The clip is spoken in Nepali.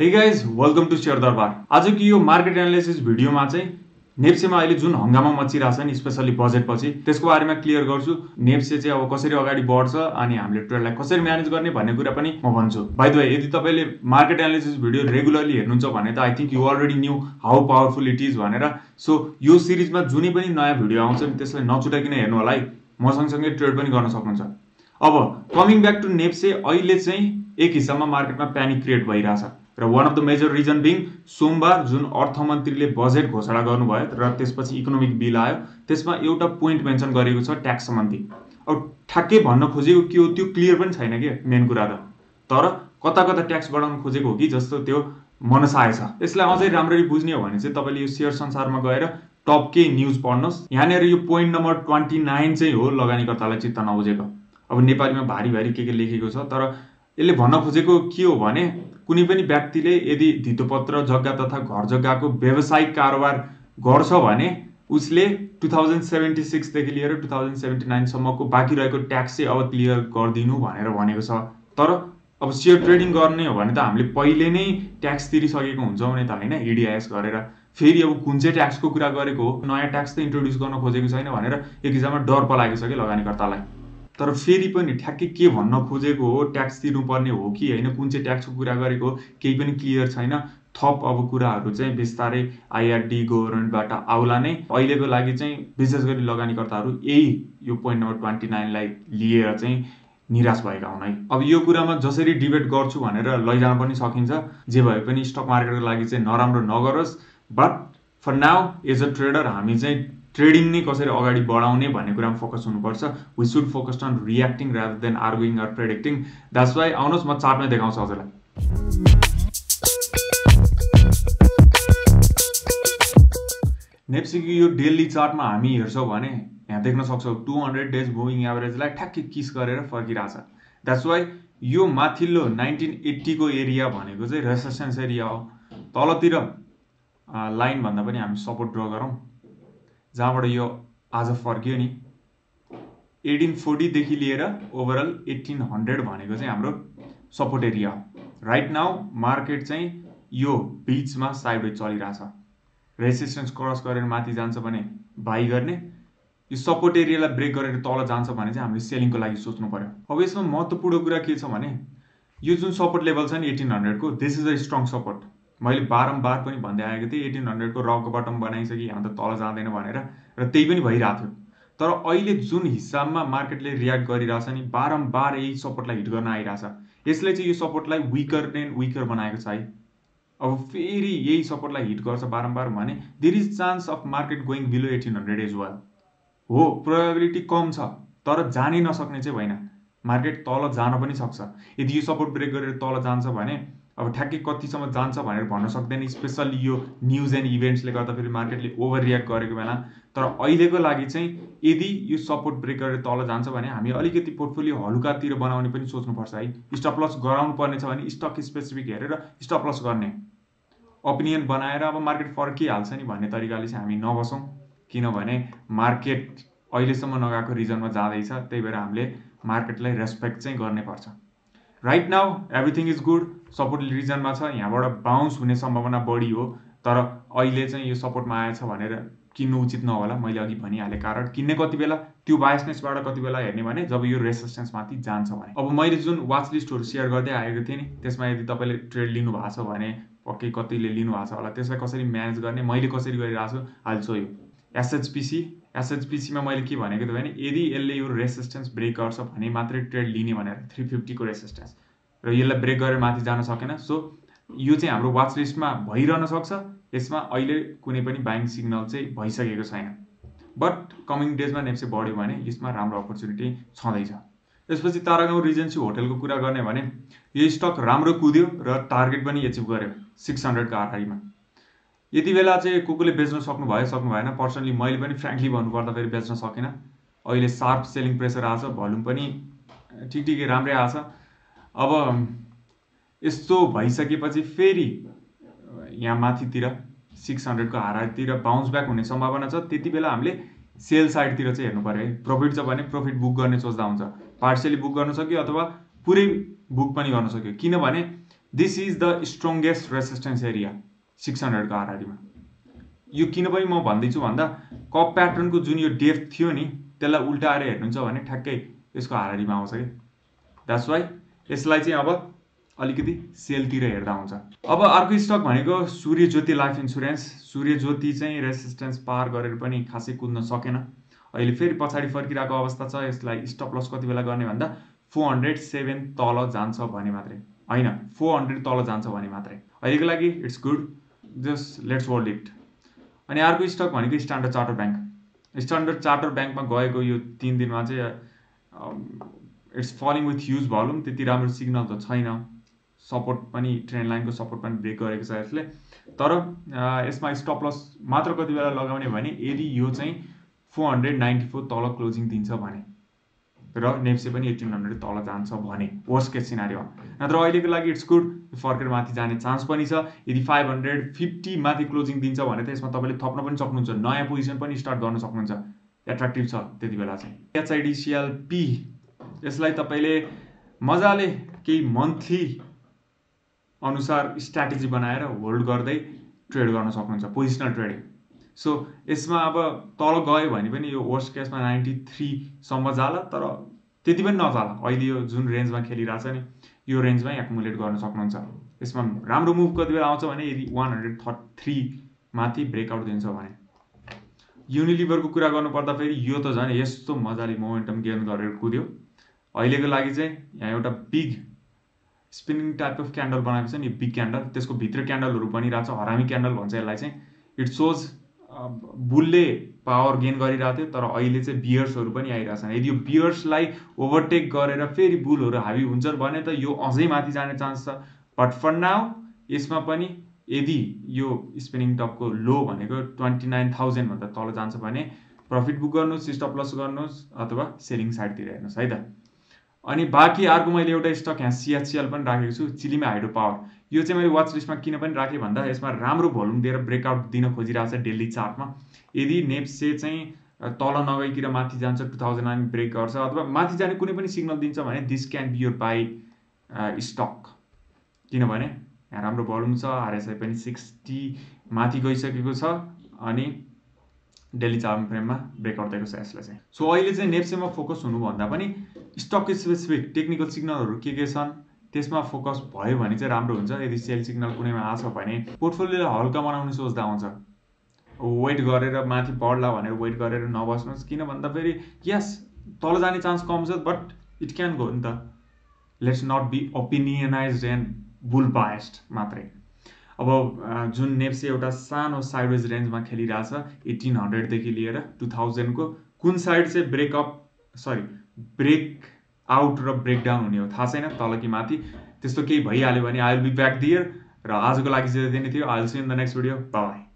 Hey guys, welcome to Share Darbar. Today we market analysis video. Nepse ma aile jun hangama machirachha ni especially budget pachi tesko barema clear garchu. Nepse chahi aba kasari agadi badhcha ani hamile trade lai kasari manage garne bhanne कुरा pani ma भन्छु. By the way, yadi tapaile market analysis video regularly हेर्नुहुन्छ भने ta I think you already knew how powerful it is bhanera. So yo series ma juni pani naya video आउँछ नि त्यसलाई नछुटाकिन हेर्नु होला है. म सँगसँगै ट्रेड पनि गर्न सक्नुहुन्छ. अब कमिङ ब्याक टु नेप्से अहिले चाहिँ एक हिसाबमा मार्केटमा प्यानिक क्रिएट भइराछ. One of the major reason being Sombar June Orthomantrille budget घोषणा गर्नुभयो र त्यसपछि इकोनोमिक बिल आयो त्यसमा एउटा पोइन्ट मेन्सन गरिएको छ ट्याक्स सम्बन्धी अब ठ्याक्कै भन्न खोजेको के हो त्यो क्लियर पनि छैन के मेन कुरा त तर कता कता ट्याक्स बढाउन खोजेको हो कि जस्तो त्यो मनसाय छ यसलाई अझै राम्ररी बुझ्ने हो भने चाहिँ तपाईले यो शेयर संसारमा गएर टप के न्यूज पढ्नुस् यहाँनेर यो पोइन्ट नम्बर 29 चाहिँ हो लगानीकर्तालाई चित्त नबुझेको अब नेपालीमा भारी भारी के लेखेको छ तर यसले भन्न खोजेको के हो भने कुनै पनि व्यक्तिले यदि धितोपत्र जग्गा तथा घर जग्गाको व्यावसायिक कारोबार गर्छ भने उसले 2076 देखि लिएर 2079 सम्मको बाँकी रहेको ट्याक्स चाहिँ अब क्लियर गर्दिनु भनेर भनेको छ तर अब शेयर ट्रेडिङ गर्ने हो भने त हामीले पहिले नै ट्याक्स तिरिसकेको हुन्छौँ नि त हैन EDIS गरेर फेरि अब कुन चाहिँ ट्याक्सको कुरा गरेको हो नयाँ ट्याक्स त इन्ट्रोड्युस गर्न खोजेको छैन भनेर एक हिसाबमा डर पलाएको छ के लगानीकर्तालाई तर फेरि पनि ठ्याक्कै के भन्न खोजेको हो ट्याक्स तिर्नु पर्ने हो कि हैन कुन चाहिँ ट्याक्सको कुरा गरेको केही पनि क्लियर छैन थप अब कुराहरु चाहिँ विस्तारै IRD गभर्नमेन्टबाट आउला नै अहिलेको लागि चाहिँ विशेष गरी लगानीकर्ताहरु यही यो पोइन्ट नम्बर 29 लाई लिएर चाहिँ निराश भएका हुन् है अब यो कुरामा जसरी डिबेट गर्छु भनेर लैजान पनि सकिन्छ जे भए पनि स्टक मार्केटको लागि चाहिँ नराम्रो नगरोस् but for now as a trader हामी चाहिँ ट्रेडिङ नै कसरी अगाडि बढाउने भन्ने कुरामा फोकस हुनुपर्छ we should focus on reacting rather than arguing or predicting that's why आउनुस म चार्टमै देखाउँछु हजुरलाई नेप्सेको यो डेली चार्टमा हामी हेर्छौ भने यहाँ देख्न सक्छौ 200 डेज मुभिङ एभरेज लाई ठ्याक्कै किस गरेर फर्किराछ दैट्स व्हाई यो माथिल्लो 1980 को एरिया भनेको चाहिँ रेसिस्टेन्स एरिया हो तलतिर लाइन भन्दा पनि हामी सपोर्ट ड्रा गरौं जहाँबाट यो आज फर्कियो नि 1840 देखि लिएर ओभरअल 1800 भनेको चाहिँ हाम्रो सपोर्ट एरिया हो राइट नाउ मार्केट चाहिँ यो बीचमा साइडवेज चलिराछ रेजिस्टेन्स क्रस गरेर माथि जान्छ भने बाई गर्ने यो सपोर्ट एरियालाई ब्रेक गरेर तल जान्छ भने चाहिँ हामीले सेलिङको लागि सोच्नु पर्यो अब यसमा महत्त्वपूर्ण कुरा के छ भने यो जुन सपोर्ट लेभल छ नि 1800 को this is a strong support मैले बारम्बार पनि भन्दै आएको थिए 1800 को रक बटम बनाइसके यहाँ त तल जादैन भनेर र त्यही पनि भइराथ्यो तर अहिले जुन हिसाबमा मार्केटले रियाक्ट गरिराछ नि बारम्बार यही सपोर्टलाई हिट गर्न आइराछ यसले चाहिँ यो सपोर्टलाई वीकर एन्ड वीकर बनाएको छ है अब फेरि यही सपोर्टलाई हिट गर्छ बारम्बार भने there is chance of market going below 1800 as well हो प्रोबेबिलिटी कम छ तर जानै नसक्ने चाहिँ भएन मार्केट तल जान पनि सक्छ यदि यो सपोर्ट ब्रेक गरेर तल जान्छ भने अब ठ्याक्कै कतिसम्म जान्छ भनेर भन्न सक्दैन स्पेशली यो न्यूज एन्ड इभेन्ट्सले गर्दा फेरि मार्केटले ओभर रियाक्ट गरेको बेला तर अहिलेको लागि चाहिँ यदि यो सपोर्ट ब्रेक गरेर तल जान्छ भने हामी अलिकति पोर्टफोलियो हलुकातिर बनाउने पनि सोच्नु पर्छ है स्टप लस गराउनु पर्ने छ भने स्टक स्पेसिफिक हेरेर स्टप लस गर्ने ओपिनियन बनाएर अब मार्केट फर्किहाल्छ नि भन्ने तरिकाले चाहिँ हामी नबसौं किनभने मार्केट अहिलेसम्म नगाएको रिजनमा जादै छ त्यही भएर हामीले मार्केटलाई रेस्पेक्ट चाहिँ गर्नुपर्छ right now everything is good support रिजनमा छ यहाँबाट बाउन्स हुने सम्भावना बढी हो तर अहिले चाहिँ यो सपोर्टमा आएछ भनेर किन्नु उचित नहोला मैले अघि भनिहाले कारण किन्ने कति बेला त्यो बायसनेसबाट कति बेला हेर्ने भने जब यो रेसिस्टेन्स माथि जान्छ भने अब मैले जुन वाच लिस्टहरु शेयर गर्दै आएको थिए नि त्यसमा यदि तपाईले ट्रेड लिनु भएको छ भने पक्कै कतिले लिनु भएको छ होला त्यसलाई कसरी म्यानेज गर्ने मैले कसरी गरिराछु आइल सो यु SHPC मा मैले के भनेको त भने यदि यसले यो रेसिस्टेन्स ब्रेक गर्छ भने मात्रै ट्रेड लिने भनेर 350 को रेसिस्टेन्स र यसले ब्रेक गरेर माथि जान सकेन सो यो चाहिँ हाम्रो वाच लिस्टमा भइरहन सक्छ यसमा अहिले कुनै पनि बाइङ सिग्नल चाहिँ भइसकेको छैन बट कमिङ डेजमा नेप्से बढ्यो भने यसमा राम्रो अपर्च्युनिटी छँदै छ त्यसपछि तारागाउँ रिजेन्सी होटलको कुरा गर्ने भने यो स्टक राम्रो कुद्यो र टार्गेट पनि एचिभ गर्यो 600 को आरआईमा यति बेला चाहिँ कोकोले बेच्न सक्नु भयो सक्नु भएन पर्सनली मैले पनि फ्र्याङ्कली भन्नुपर्दा फेरि बेच्न सकिन अहिले शार्प सेलिङ प्रेसर आछ भोल्युम पनि ठिकठिकै राम्रै आछ अब यस्तो भइसकेपछि फेरि यहाँ माथितिर 600 को हारातिर बाउन्स ब्याक हुने सम्भावना छ त्यति बेला हामीले सेल साइडतिर चाहिँ हेर्नु पर्यो है प्रॉफिट छ भने प्रॉफिट बुक गर्ने सोच्दा हुन्छ पार्शियली बुक गर्न सक्यो अथवा पुरै बुक पनि गर्न सक्यो किनभने This is the strongest resistance area 600 का आरआरडी मा. यो किनभने म भन्दैछु भन्दा कप प्याटर्न को जुन यो डेप्थ थियो नि त्यसलाई उल्टाएर हेर्नुहुन्छ भने ठ्याक्कै यसको आरआरडी मा आउँछ के. That's why यसलाई चाहिँ अब अलिकति सेल तिर हेर्दा हुन्छ. अब अर्को स्टक भनेको सूर्य ज्योति लाइफ इन्स्योरेन्स. सूर्य ज्योति चाहिँ रेजिस्टेन्स पार गरेर पनि खासै कुद्न सकेन. अहिले फेरि पछाडी फर्किरहेको अवस्था छ. यसलाई स्टप लस कति बेला गर्ने भन्दा 407 तल जान्छ भने मात्रै हैन, 400 तल जान्छ भने मात्रै. अहिलेको लागि it's good, just let's hold it. अनि अर्को स्टक भनेको standard chartered bank. Standard chartered बैंकमा गएको यो 3 दिनमा चाहिँ it's falling with huge volume. त्यति राम्रो सिग्नल त छैन. सपोर्ट पनि ट्रेन्ड लाइन को सपोर्ट पनि ब्रेक गरेको छ यसले. तर यसमा स्टप लस मात्र कति बेला लगाउने भने यदि यो चाहिँ 494 तल क्लोजिङ दिन्छ भने र नेप्से पनि 1800 तल जान्छ भने वर्स्ट केस सिनारियो. नत्र अहिलेको लागि इट्स गुड. फर्केर माथि जाने चान्स पनि छ. यदि 550 माथि क्लोजिङ दिन्छ भने त यसमा तपाईले थप्न पनि सक्नुहुन्छ, नयाँ पोजिसन पनि स्टार्ट गर्न सक्नुहुन्छ. एट्र्याक्टिभ छ त्यति बेला चाहिँ. HIDCLP यसलाई तपाईले मजाले केही मन्थली अनुसार स्ट्र्याटेजी बनाएर होल्ड गर्दै ट्रेड गर्न सक्नुहुन्छ, पोजिसनल ट्रेडिङ. सो यसमा अब तल गयो भने पनि यो वर्स्ट केसमा 93 सम्म जाला, तर त्यति पनि नजाला. अहिले यो जुन रेन्जमा खेलिराछ नि यो रेन्जमै एकुमुलेट गर्न सक्नुहुन्छ. यसमा राम्रो मुभ कति बेला आउँछ भने यदि 133 माथि ब्रेकआउट दिन्छ भने. युनिलिभर को कुरा गर्नु पर्दा फेरि यो त झन् यस्तो मजाले मोमेन्टम गेन गरेर कुद्यो. अहिलेको लागि चाहिँ यहाँ एउटा big spinning type of candle बनाएको छ नि, बिग क्यान्डल. त्यसको भित्र क्यान्डलहरु बनिराछ, हरामी क्यान्डल भन्छ यसलाई चाहिँ. इट सोज बुलले पावर गेन गरिरहेको थियो, तर अहिले चाहिँ बियर्सहरु पनि आइराछन्. यदि यो बियर्सलाई ओभरटेक गरेर फेरि बुलहरु हावी हुन्छन् भने त यो अझै माथि जाने चान्स छ. बट फर नाउ यसमा पनि यदि यो स्पिनिङ टपको लो भनेको 29000 भन्दा तल जान्छ भने प्रफिट बुक गर्नुस्, स्टप लस गर्नुस् अथवा सेलिङ साइड तिर हेर्नुस् है त. अनि बाकी अर्को मैले एउटा स्टक यहाँ CHCL पनि राखेको छु, चिलीमा हाइड्रो पावर. यो चाहिँ मैले वाच लिस्टमा किन पनि राखे भन्दा यसमा राम्रो भोल्युम दिएर ब्रेकआउट दिन खोजिरहेछ डेली चार्टमा. यदि नेप्से चाहिँ तल नगइकिर माथि जान्छ, 2009 ब्रेक गर्छ अथवा माथि जाने कुनै पनि सिग्नल दिन्छ भने this can be your buy stock. किनभने यहाँ राम्रो भोल्युम छ, RSI पनि 60 माथि गइसकेको छ अनि डेली चार्ट फ्रेममा ब्रेकआउट दिएको छ यसले चाहिँ. सो अहिले चाहिँ नेप्सेमा फोकस हुनु भन्दा पनि स्टक स्पेसिफिक टेक्निकल सिग्नलहरु के छन् त्यसमा फोकस भयो भने चाहिँ राम्रो हुन्छ. यदि सेल सिग्नल कुनैमा आछ भने पोर्टफोलियोलाई हल्का बनाउन सोच्दा हुन्छ. वेट गरेर माथि बढ्ला भनेर वेट गरेर नबस्नुस्, किन भन्दा फेरि यस तल जाने चान्स कम छ but it can go in the. Let's not be opinionized and bull biased मात्रै. अब जुन नेप्से एउटा सानो साइडवेज रेन्जमा खेलिराछ 1800 देखि लिएर 2000 को कुन साइड चाहिँ ब्रेक आउट र ब्रेक डाउन हुने हो थाहा छैन, तल कि माथि. त्यस्तो केही भइहाल्यो भने I will be back here. र आजको लागि जे दिने थियो, I will see you in the next video. By.